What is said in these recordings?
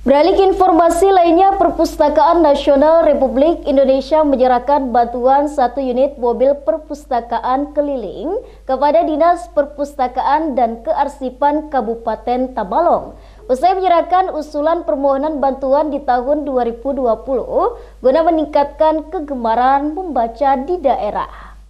Beralih ke informasi lainnya, Perpustakaan Nasional Republik Indonesia menyerahkan bantuan 1 unit mobil perpustakaan keliling kepada Dinas Perpustakaan dan Kearsipan Kabupaten Tabalong. Usai menyerahkan usulan permohonan bantuan di tahun 2020 guna meningkatkan kegemaran membaca di daerah.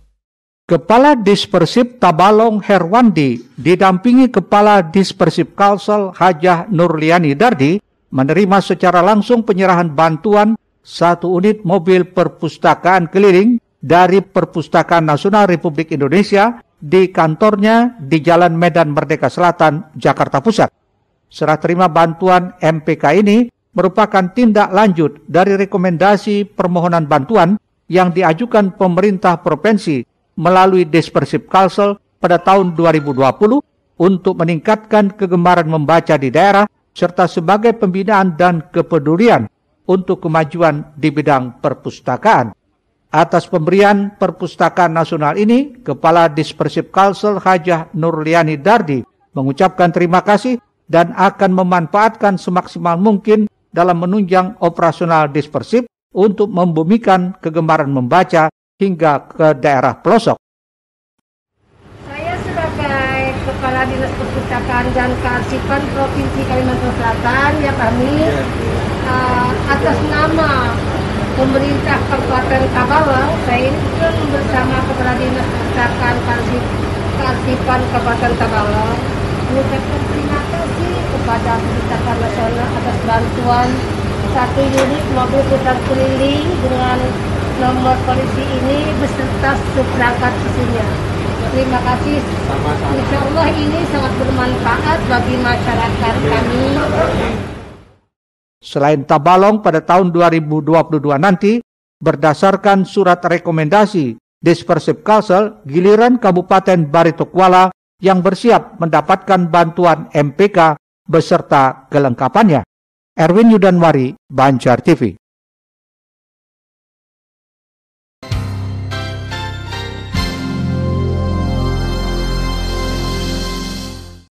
Kepala Dispersip Tabalong Herwandi didampingi Kepala Dispersip Kalsel Hajah Nurliani Dardi menerima secara langsung penyerahan bantuan 1 unit mobil perpustakaan keliling dari Perpustakaan Nasional Republik Indonesia di kantornya di Jalan Medan Merdeka Selatan, Jakarta Pusat. Serah terima bantuan MPK ini merupakan tindak lanjut dari rekomendasi permohonan bantuan yang diajukan pemerintah provinsi melalui Dispersip Kalsel pada tahun 2020 untuk meningkatkan kegemaran membaca di daerah serta sebagai pembinaan dan kepedulian untuk kemajuan di bidang perpustakaan. Atas pemberian perpustakaan nasional ini, Kepala Dispersip Kalsel Hajah Nurliani Dardi mengucapkan terima kasih dan akan memanfaatkan semaksimal mungkin dalam menunjang operasional Dispersip untuk membumikan kegemaran membaca hingga ke daerah pelosok. Saya sebagai Kepala Dinas Perpustakaan dan Kearsipan Provinsi Kalimantan Selatan, ya kami atas nama pemerintah Kabupaten Tabalong, saya ini juga bersama Kepala Dinas Perpustakaan Kearsipan Kabupaten Tabalong mengucapkan terima kasih kepada Perpustakaan Nasional atas bantuan 1 unit mobil putar keliling dengan nomor polisi ini beserta seperangkat isinya. Terima kasih. Insya Allah ini sangat bermanfaat bagi masyarakat kami. Selain Tabalong, pada tahun 2022 nanti, berdasarkan surat rekomendasi Dispersip Kalsel, giliran Kabupaten Barito Kuala yang bersiap mendapatkan bantuan MPK beserta kelengkapannya. Erwin Yudanwari, Banjar TV.